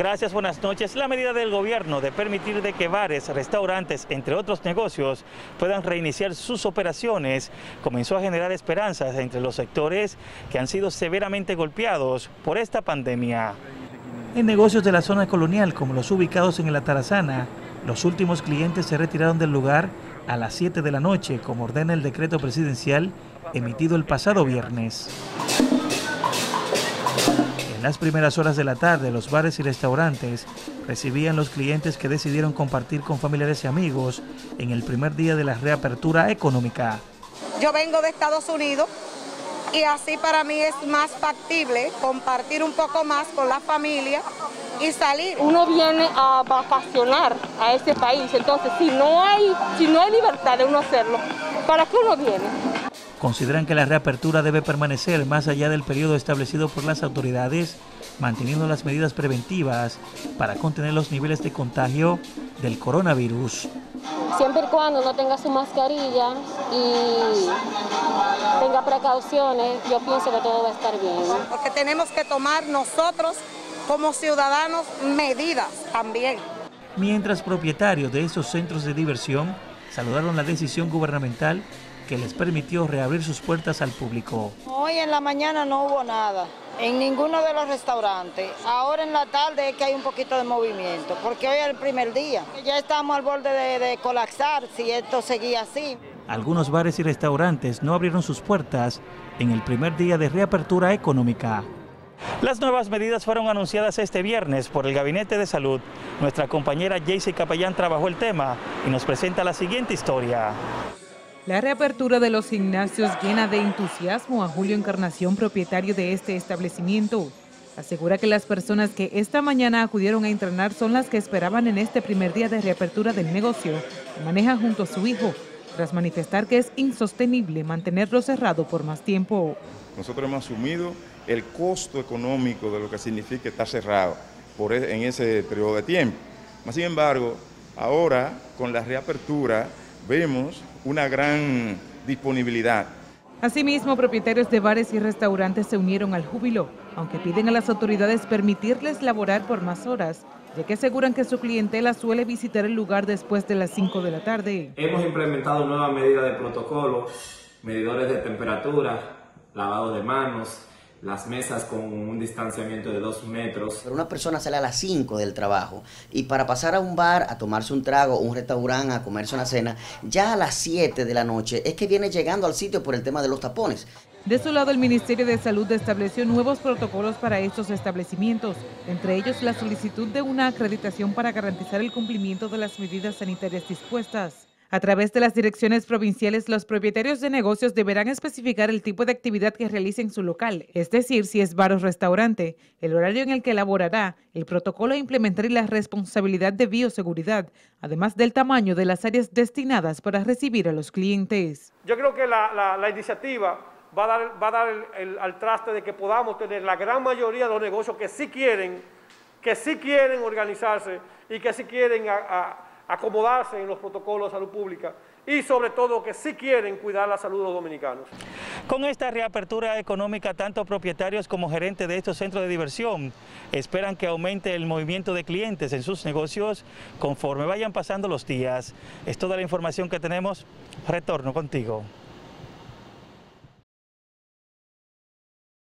Gracias, buenas noches. La medida del gobierno de permitir de que bares, restaurantes, entre otros negocios, puedan reiniciar sus operaciones, comenzó a generar esperanzas entre los sectores que han sido severamente golpeados por esta pandemia. En negocios de la zona colonial, como los ubicados en La Atarazana, los últimos clientes se retiraron del lugar a las 7 de la noche, como ordena el decreto presidencial emitido el pasado viernes. En las primeras horas de la tarde, los bares y restaurantes recibían los clientes que decidieron compartir con familiares y amigos en el primer día de la reapertura económica. Yo vengo de Estados Unidos y así para mí es más factible compartir un poco más con la familia y salir. Uno viene a vacacionar a ese país, entonces si no hay libertad de uno hacerlo, ¿para qué uno viene? Consideran que la reapertura debe permanecer más allá del periodo establecido por las autoridades, manteniendo las medidas preventivas para contener los niveles de contagio del coronavirus. Siempre y cuando no tenga su mascarilla y tenga precauciones, yo pienso que todo va a estar bien. Porque tenemos que tomar nosotros como ciudadanos medidas también. Mientras propietarios de esos centros de diversión saludaron la decisión gubernamental que les permitió reabrir sus puertas al público. Hoy en la mañana no hubo nada en ninguno de los restaurantes. Ahora en la tarde es que hay un poquito de movimiento, porque hoy es el primer día. Ya estamos al borde de colapsar si esto seguía así. Algunos bares y restaurantes no abrieron sus puertas en el primer día de reapertura económica. Las nuevas medidas fueron anunciadas este viernes por el Gabinete de Salud. Nuestra compañera Jessica Payán trabajó el tema y nos presenta la siguiente historia. La reapertura de los gimnasios llena de entusiasmo a Julio Encarnación, propietario de este establecimiento. Asegura que las personas que esta mañana acudieron a entrenar son las que esperaban en este primer día de reapertura del negocio que maneja junto a su hijo, tras manifestar que es insostenible mantenerlo cerrado por más tiempo. Nosotros hemos asumido el costo económico de lo que significa estar cerrado en ese periodo de tiempo. Sin embargo, ahora con la reapertura vemos una gran disponibilidad. Asimismo, propietarios de bares y restaurantes se unieron al júbilo, aunque piden a las autoridades permitirles laborar por más horas, ya que aseguran que su clientela suele visitar el lugar después de las 5 de la tarde. Hemos implementado nuevas medidas de protocolo, medidores de temperatura, lavado de manos, las mesas con un distanciamiento de 2 metros. Pero una persona sale a las 5 del trabajo y para pasar a un bar, a tomarse un trago, un restaurante, a comerse una cena, ya a las 7 de la noche es que viene llegando al sitio por el tema de los tapones. De su lado, el Ministerio de Salud estableció nuevos protocolos para estos establecimientos, entre ellos la solicitud de una acreditación para garantizar el cumplimiento de las medidas sanitarias dispuestas. A través de las direcciones provinciales, los propietarios de negocios deberán especificar el tipo de actividad que realice en su local, es decir, si es bar o restaurante, el horario en el que laborará, el protocolo a implementar y la responsabilidad de bioseguridad, además del tamaño de las áreas destinadas para recibir a los clientes. Yo creo que la iniciativa va a dar al traste de que podamos tener la gran mayoría de los negocios que sí quieren organizarse y que sí quieren acomodarse en los protocolos de salud pública y sobre todo que sí quieren cuidar la salud de los dominicanos. Con esta reapertura económica, tanto propietarios como gerentes de estos centros de diversión esperan que aumente el movimiento de clientes en sus negocios conforme vayan pasando los días. Es toda la información que tenemos. Retorno contigo.